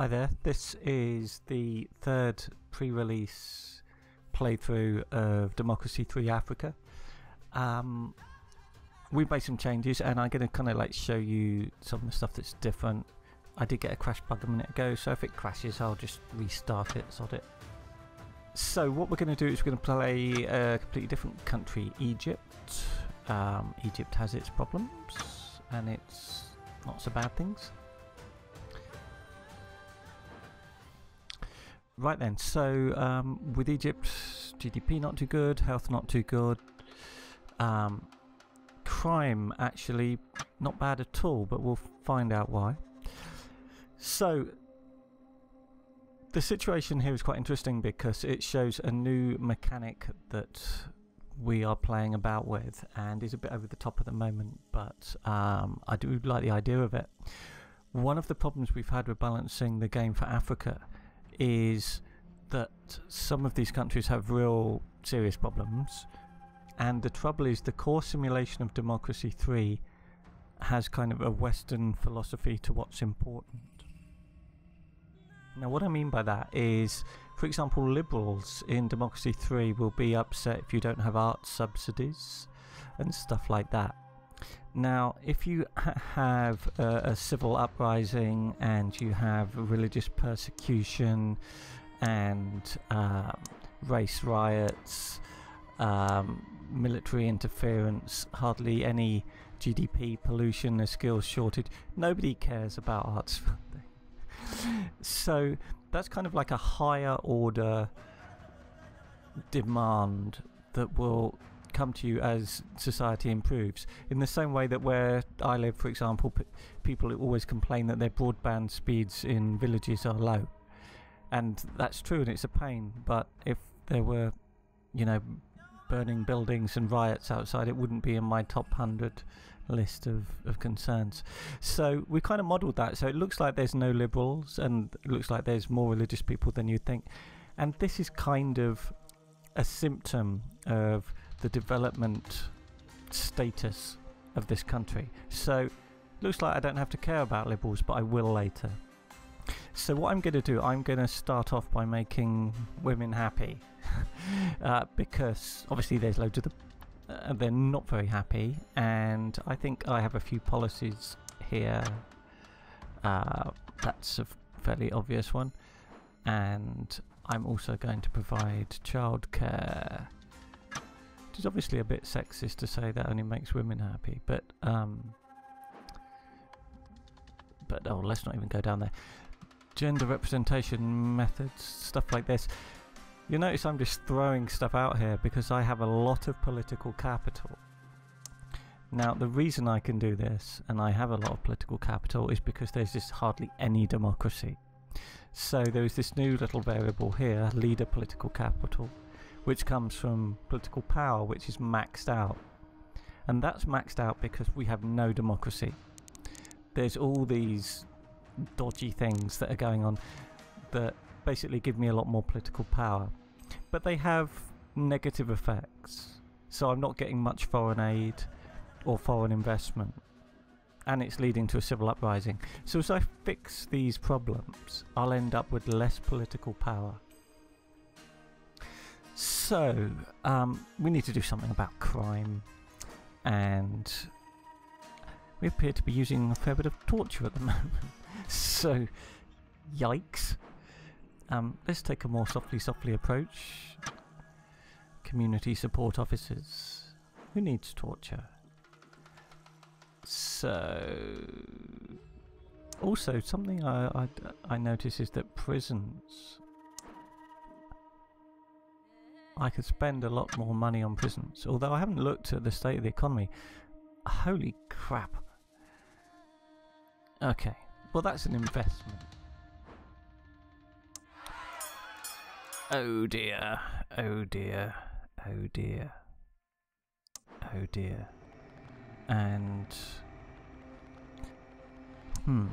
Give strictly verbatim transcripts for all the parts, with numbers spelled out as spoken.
Hi there, this is the third pre-release playthrough of Democracy three Africa. Um, we made some changes and I'm going to kind of like show you some of the stuff that's different. I did get a crash bug a minute ago, so if it crashes I'll just restart it, sod it. So what we're going to do is we're going to play a completely different country, Egypt. Um, Egypt has its problems and it's lots of bad things. Right then, so um, with Egypt's G D P not too good, health not too good, um, crime actually not bad at all, but we'll find out why. So the situation here is quite interesting because it shows a new mechanic that we are playing about with and is a bit over the top at the moment, but um, I do like the idea of it. One of the problems we've had with balancing the game for Africa is that some of these countries have real serious problems, and the trouble is the core simulation of Democracy three has kind of a Western philosophy to what's important. Now what I mean by that is, for example, liberals in Democracy three will be upset if you don't have art subsidies and stuff like that. Now, if you ha have uh, a civil uprising and you have religious persecution and um, race riots, um, military interference, hardly any G D P, pollution, a skills shortage, nobody cares about arts funding. So that's kind of like a higher order demand that will come to you as society improves, in the same way that where I live, for example, p people always complain that their broadband speeds in villages are low, and that's true and it's a pain, but if there were, you know, burning buildings and riots outside, it wouldn't be in my top one hundred list of, of concerns. So we kind of modelled that, so it looks like there's no liberals and it looks like there's more religious people than you think, and this is kind of a symptom of the development status of this country. So looks like I don't have to care about liberals, but I will later. So what I'm going to do, I'm going to start off by making women happy uh, because obviously there's loads of them, uh, they're not very happy, and I think I have a few policies here. Uh, that's a fairly obvious one, and I'm also going to provide childcare. It's obviously a bit sexist to say that only makes women happy, but um, but oh, let's not even go down there. Gender representation methods, stuff like this. You notice I'm just throwing stuff out here because I have a lot of political capital. Now the reason I can do this and I have a lot of political capital is because there's just hardly any democracy. So there is this new little variable here, leader political capital, which comes from political power, which is maxed out. And that's maxed out because we have no democracy. There's all these dodgy things that are going on that basically give me a lot more political power. But they have negative effects. So I'm not getting much foreign aid or foreign investment. And it's leading to a civil uprising. So as I fix these problems, I'll end up with less political power. So, um, we need to do something about crime, and we appear to be using a fair bit of torture at the moment, so yikes. Um, let's take a more softly, softly approach. Community support officers. Who needs torture? So, also something I, I, I notice is that prisons, I could spend a lot more money on prisons, although I haven't looked at the state of the economy. Holy crap. Okay, well that's an investment. Oh dear, oh dear, oh dear, oh dear. And Hmm.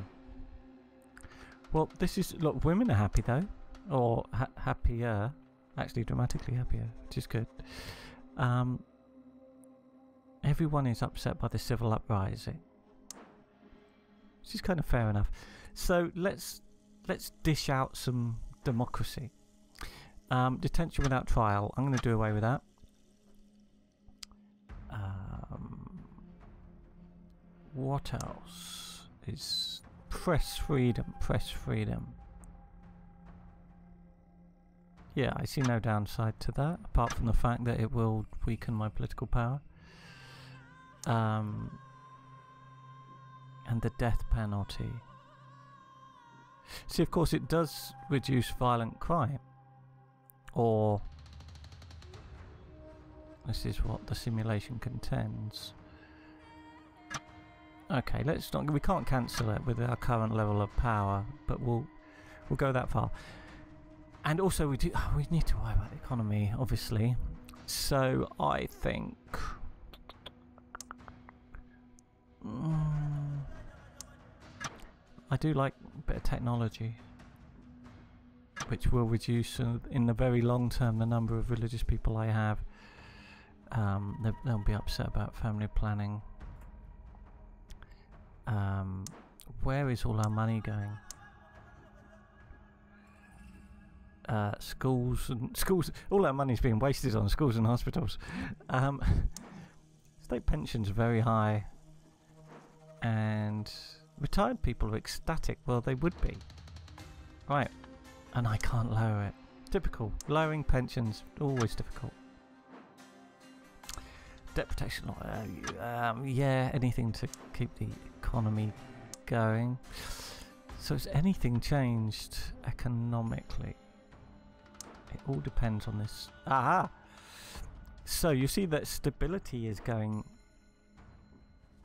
Well, this is, look, women are happy though, or ha happier. Actually dramatically happier, which is good. Um, everyone is upset by the civil uprising, which is kind of fair enough. So let's let's dish out some democracy. Um, detention without trial. I'm going to do away with that. Um, what else is press freedom? Press freedom. Yeah, I see no downside to that, apart from the fact that it will weaken my political power. Um, and the death penalty. See, of course, it does reduce violent crime. Or, this is what the simulation contends. Okay, let's not. We can't cancel it with our current level of power, but we'll we'll go that far. And also, we do. Oh, we need to worry about the economy, obviously. So I think. Mm, I do like a bit of technology, which will reduce uh, in the very long term the number of religious people I have. Um, they'll, they'll be upset about family planning. Um, where is all our money going? Uh, schools and schools. All our money's being wasted on schools and hospitals. Um, state pensions are very high, and retired people are ecstatic. Well, they would be. Right. And I can't lower it. Typical. Lowering pensions, always difficult. Debt protection, uh, um, yeah, anything to keep the economy going. So has anything changed economically? It all depends on this. Aha! So you see that stability is going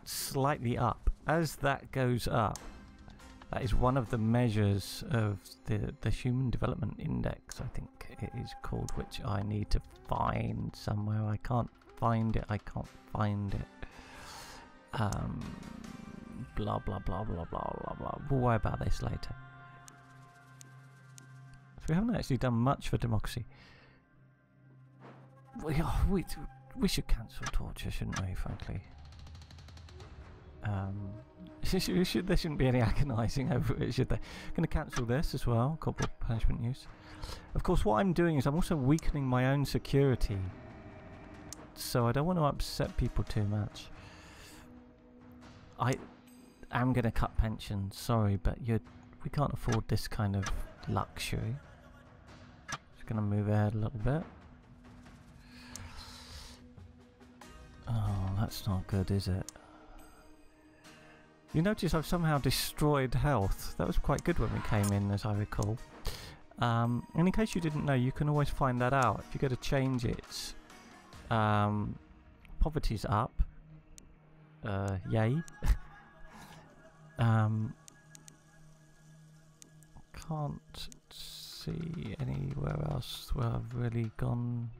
slightly up. As that goes up, that is one of the measures of the, the Human Development Index, I think it is called, which I need to find somewhere. I can't find it, I can't find it. Um, blah, blah, blah, blah, blah, blah, blah. We'll worry about this later. So we haven't actually done much for democracy. We, oh, we, we should cancel torture, shouldn't we, frankly? Um... There shouldn't be any agonising over it, should there? I'm going to cancel this as well, corporal punishment use. Of course, what I'm doing is I'm also weakening my own security. So I don't want to upset people too much. I am going to cut pensions, sorry, but you're, we can't afford this kind of luxury. Just going to move ahead a little bit. Oh, that's not good, is it? You notice I've somehow destroyed health. That was quite good when we came in, as I recall. Um, and in case you didn't know, you can always find that out. If you go to change it, um, poverty's up. Uh, yay. um, can't see anywhere else where I've really gone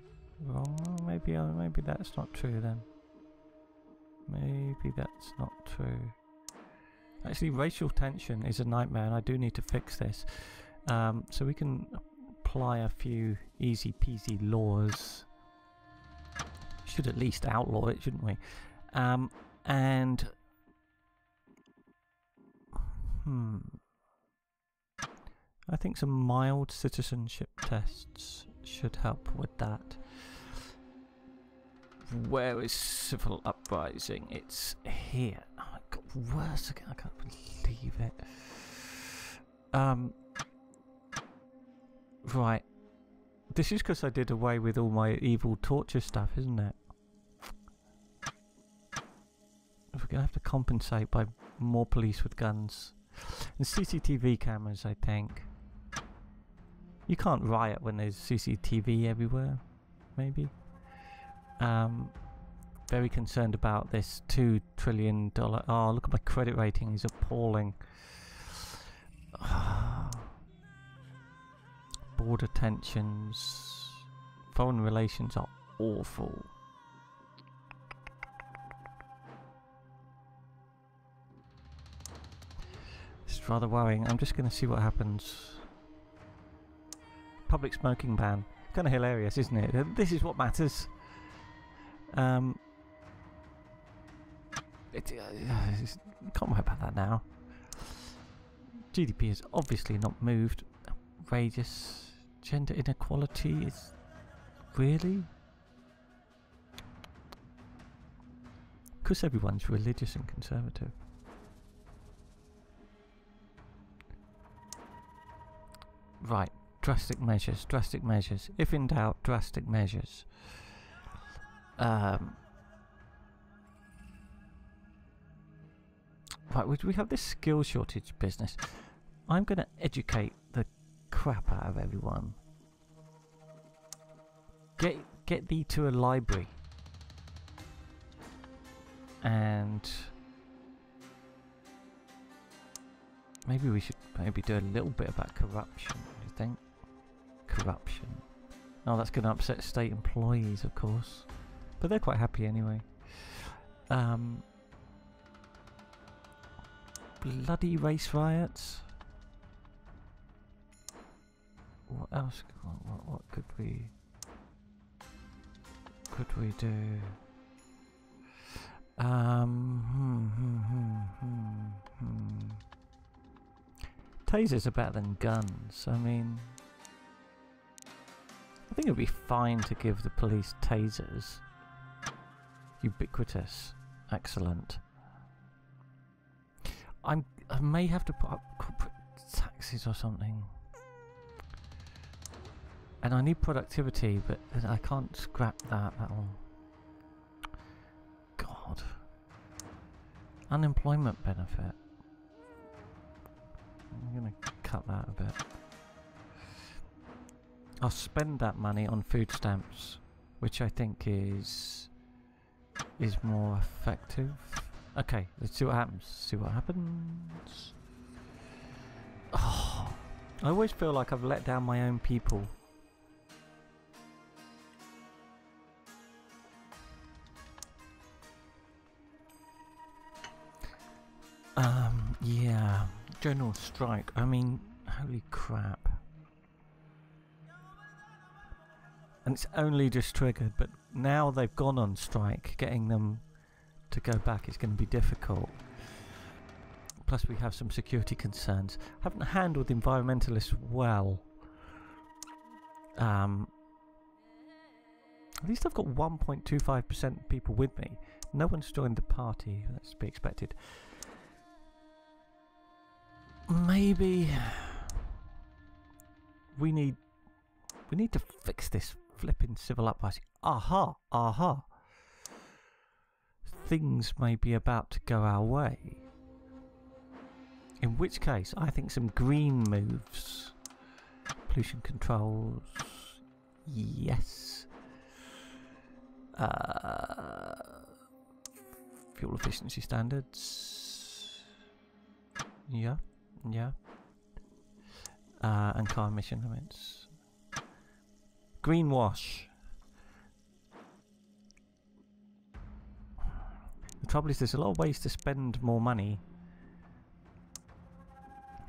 wrong. Maybe, uh, maybe that's not true then. Maybe that's not true. Actually, racial tension is a nightmare, and I do need to fix this. Um, so we can apply a few easy-peasy laws. Should at least outlaw it, shouldn't we? Um, and... Hmm... I think some mild citizenship tests should help with that. Where is civil uprising? It's here. Oh, it got worse again. I can't believe it. Um, right. This is because I did away with all my evil torture stuff, isn't it? We're going to have to compensate by more police with guns. And C C T V cameras, I think. You can't riot when there's C C T V everywhere. Maybe. Um, very concerned about this two trillion dollar... Oh, look at my credit rating, is appalling. Oh. Border tensions. Foreign relations are awful. It's rather worrying. I'm just going to see what happens. Public smoking ban. Kind of hilarious, isn't it? This is what matters. Um, it, uh, can't worry about that now. G D P has obviously not moved. Outrageous. Gender inequality is... really? Because everyone's religious and conservative. Right. Drastic measures. Drastic measures. If in doubt, drastic measures. Um... Right, we have this skill shortage business. I'm going to educate the crap out of everyone. Get get thee to a library. And... maybe we should maybe do a little bit about corruption, you think? Corruption. Oh, that's going to upset state employees, of course. But they're quite happy anyway. Um... Bloody race riots. What else? What, what, what could we? Could we do? Um. Hmm, hmm, hmm, hmm, hmm. Tasers are better than guns. I mean, I think it'd be fine to give the police tasers. Ubiquitous. Excellent. I'm, I may have to put up corporate taxes or something. And I need productivity, but I can't scrap that at all. God. Unemployment benefit. I'm going to cut that a bit. I'll spend that money on food stamps, which I think is is more effective. Okay, let's see what happens. See what happens. Oh, I always feel like I've let down my own people. Um, yeah. General strike. I mean, holy crap. And it's only just triggered, but now they've gone on strike, getting them to go back is going to be difficult. Plus we have some security concerns. Haven't handled environmentalists well. Um, at least I've got one point two five percent people with me. No one's joined the party. That's to be expected. Maybe we need we need to fix this flipping civil uprising. Aha! Aha! Things may be about to go our way. In which case, I think some green moves. Pollution controls. Yes. Uh, fuel efficiency standards. Yeah. Yeah. Uh, and car emission limits. Greenwash. The trouble is there's a lot of ways to spend more money.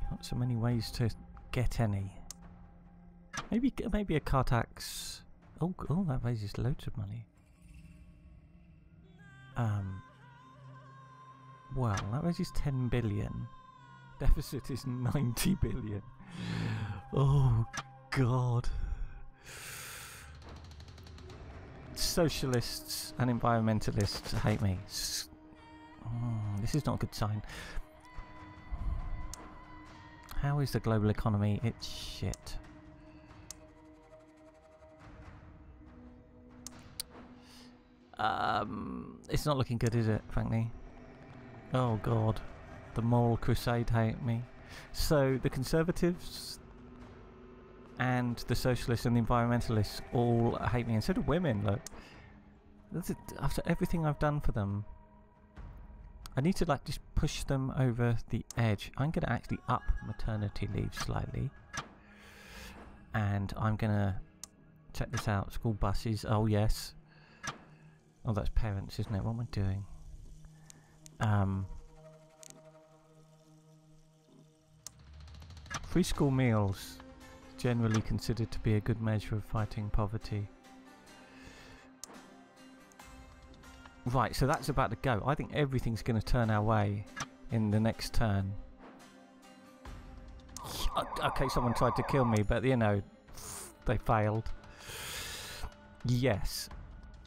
Not so many ways to get any. Maybe maybe a car tax. Oh, oh that raises loads of money. Um. Well, that raises ten billion. Deficit is ninety billion. Oh, God. Socialists and environmentalists hate me. Mm, this is not a good sign. How is the global economy? It's shit. Um, it's not looking good, is it, frankly? Oh God, the moral crusade hate me. So the conservatives and the socialists and the environmentalists all hate me, and so do women, look. After everything I've done for them, I need to like just push them over the edge. I'm going to actually up maternity leave slightly, and I'm going to check this out. School buses, oh yes. Oh, that's parents, isn't it? What am I doing? Um, free school meals. Generally considered to be a good measure of fighting poverty. Right, so that's about to go. I think everything's going to turn our way in the next turn. Okay, someone tried to kill me, but, you know, they failed. Yes.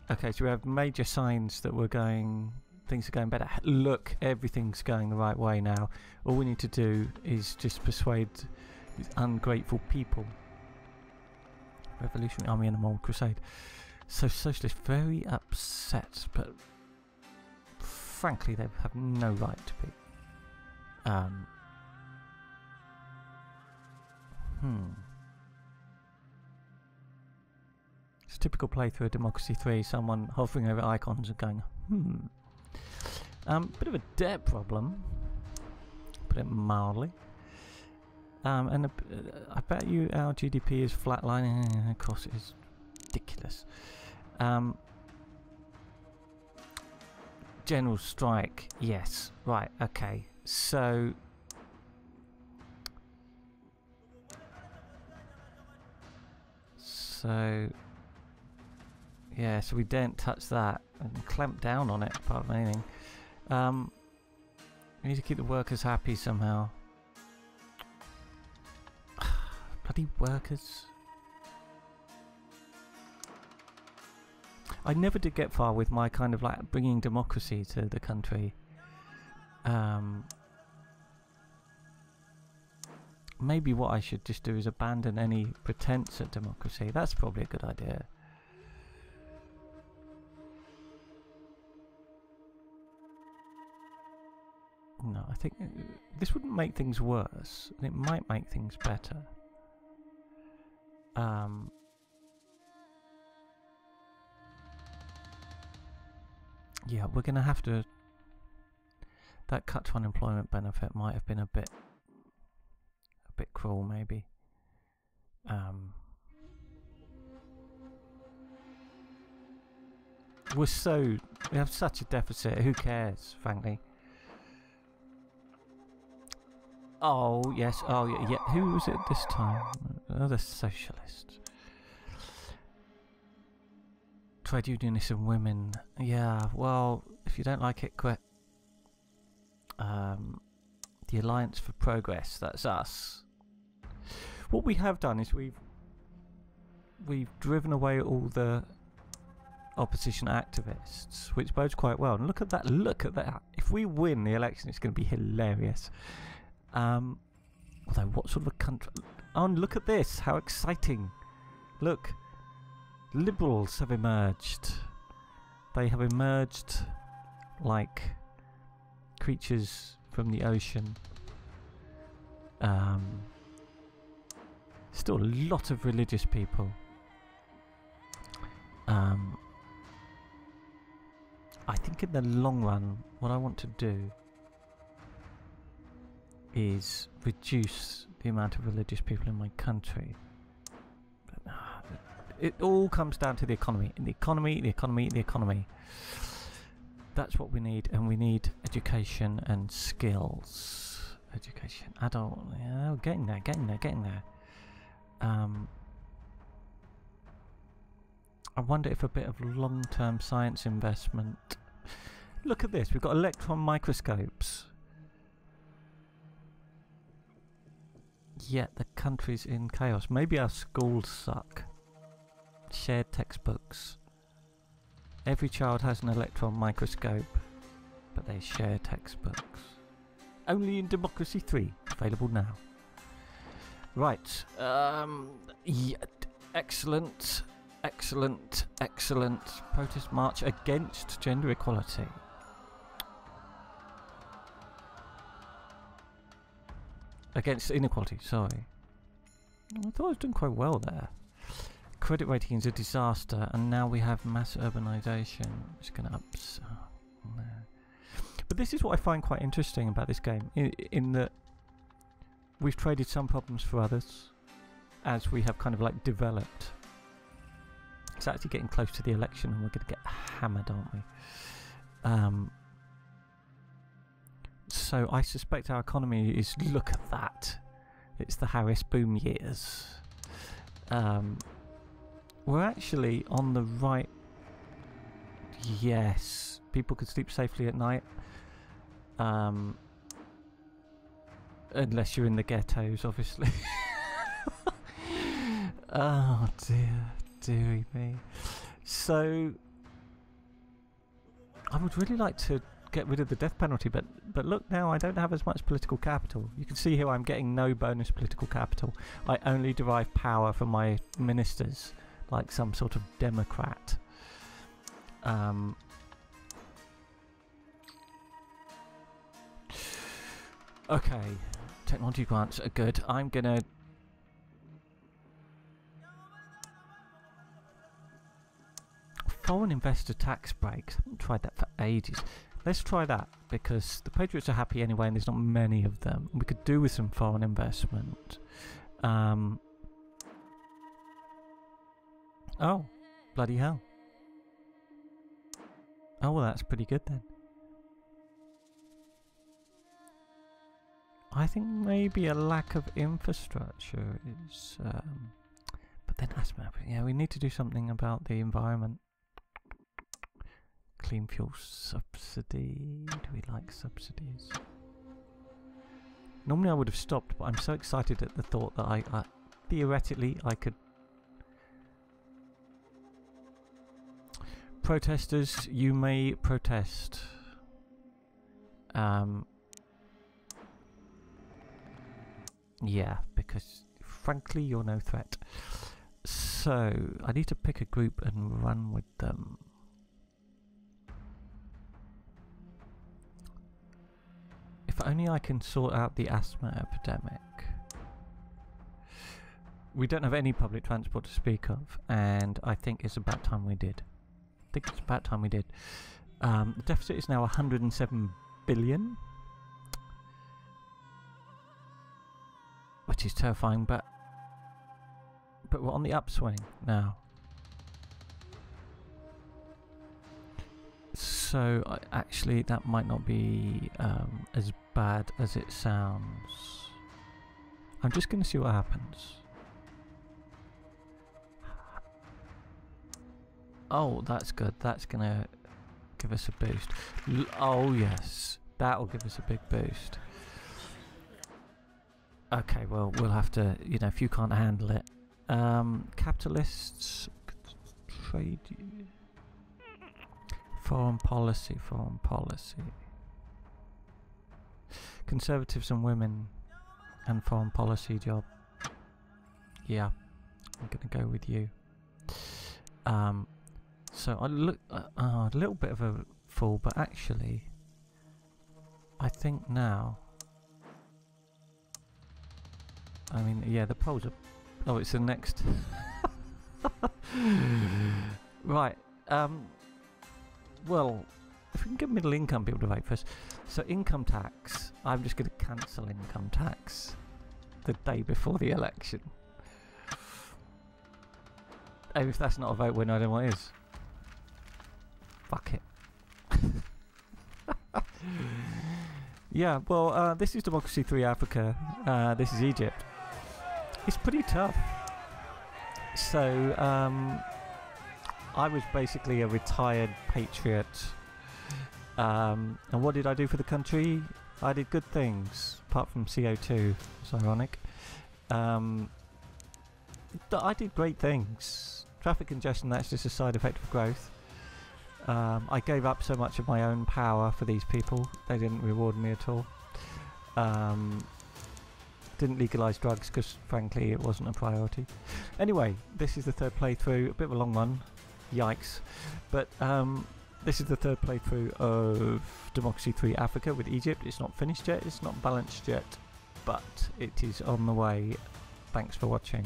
Okay, so we have major signs that we're going... things are going better. Look, everything's going the right way now. All we need to do is just persuade these ungrateful people. Revolutionary Army and a Moral Crusade. So socialists very upset, but frankly they have no right to be. Um, hmm. It's a typical playthrough of Democracy three, someone hovering over icons and going, hmm. Um, bit of a debt problem, put it mildly. Um, and uh, I bet you our G D P is flatlining. Of course it is. Ridiculous. Um, general strike, yes. Right, okay. So... So... Yeah, so we don't touch that and clamp down on it, apart from anything. Um, we need to keep the workers happy somehow. Bloody workers. I never did get far with my kind of like bringing democracy to the country. Um, maybe what I should just do is abandon any pretense at democracy. That's probably a good idea. No, I think this wouldn't make things worse, and it might make things better. Um... Yeah, we're going to have to... That cut to unemployment benefit might have been a bit... a bit cruel, maybe. Um, we're so... we have such a deficit, who cares, frankly? Oh, yes, oh, yeah, yeah. Who was it this time? Another socialist. Trade unionists and women. Yeah, well, if you don't like it, quit. Um, the Alliance for Progress, that's us. What we have done is we've we've driven away all the opposition activists, which bodes quite well. And look at that, look at that. If we win the election, it's going to be hilarious. Um, although, what sort of a country... Oh, and look at this, how exciting. Look. Liberals have emerged. They have emerged like creatures from the ocean. Um, still a lot of religious people. Um, I think in the long run, what I want to do is reduce the amount of religious people in my country. But, uh, it all comes down to the economy. The economy, the economy, the economy. That's what we need, and we need education and skills. Education, adult, yeah, getting there, getting there, getting there. Um, I wonder if a bit of long-term science investment... Look at this, we've got electron microscopes. Yet the country's in chaos. Maybe our schools suck. Shared textbooks. Every child has an electron microscope, but they share textbooks. Only in Democracy three, available now. Right. Um, yeah, excellent, excellent, excellent. Protest march against gender equality. Against inequality, sorry. I thought I was doing quite well there. Credit rating is a disaster, and now we have mass urbanisation. It's going to ups. Oh, no. But this is what I find quite interesting about this game, in, in that we've traded some problems for others, as we have kind of like developed. It's actually getting close to the election, and we're going to get hammered, aren't we? Um, so I suspect our economy is. Look at that! It's the Harris boom years. Um, We're actually on the right... Yes. People could sleep safely at night. Um, Unless you're in the ghettos, obviously. Oh dear, dearie me. So I would really like to get rid of the death penalty, but but look now, I don't have as much political capital. You can see here I'm getting no bonus political capital. I only derive power from my ministers, like some sort of Democrat. Um, okay, technology grants are good. I'm gonna foreign investor tax breaks. I haven't tried that for ages. Let's try that, because the Patriots are happy anyway and there's not many of them. We could do with some foreign investment. Um, oh, bloody hell. Oh, well, that's pretty good then. I think maybe a lack of infrastructure is... Um, but then that's... Yeah, we need to do something about the environment. Clean fuel subsidy. Do we like subsidies? Normally I would have stopped, but I'm so excited at the thought that I, I theoretically I could. Protesters, you may protest. Um. Yeah, because frankly you're no threat. So I need to pick a group and run with them. If only I can sort out the asthma epidemic. We don't have any public transport to speak of, and I think it's about time we did. I think it's about time we did. Um, the deficit is now one hundred and seven billion, which is terrifying, but but we're on the upswing now. So uh, actually that might not be um, as bad as it sounds. I'm just going to see what happens. Oh, that's good. That's going to give us a boost. L oh yes, that'll give us a big boost. Okay, well, we'll have to, you know, if you can't handle it. Um, capitalists, trade... Foreign policy, foreign policy. Conservatives and women and foreign policy job. Yeah, I'm gonna go with you. Um, so I look uh, uh, a little bit of a fool, but actually, I think now. I mean, yeah, the polls are. Oh, it's the next. Right. Um. Well, if we can get middle income people to vote for us. So income tax, I'm just going to cancel income tax the day before the election. And if that's not a vote win, I don't know what is. Fuck it. Yeah, well, uh, this is Democracy three Africa. Uh, this is Egypt. It's pretty tough. So, um... I was basically a retired patriot, um, and what did I do for the country? I did good things, apart from C O two, it's ironic. Um, I did great things. Traffic congestion, that's just a side effect of growth. Um, I gave up so much of my own power for these people, they didn't reward me at all. Um, Didn't legalise drugs because, frankly, it wasn't a priority. Anyway, this is the third playthrough. A bit of a long one. Yikes. But um, this is the third playthrough of Democracy three Africa with Egypt. It's not finished yet. It's not balanced yet. But it is on the way. Thanks for watching.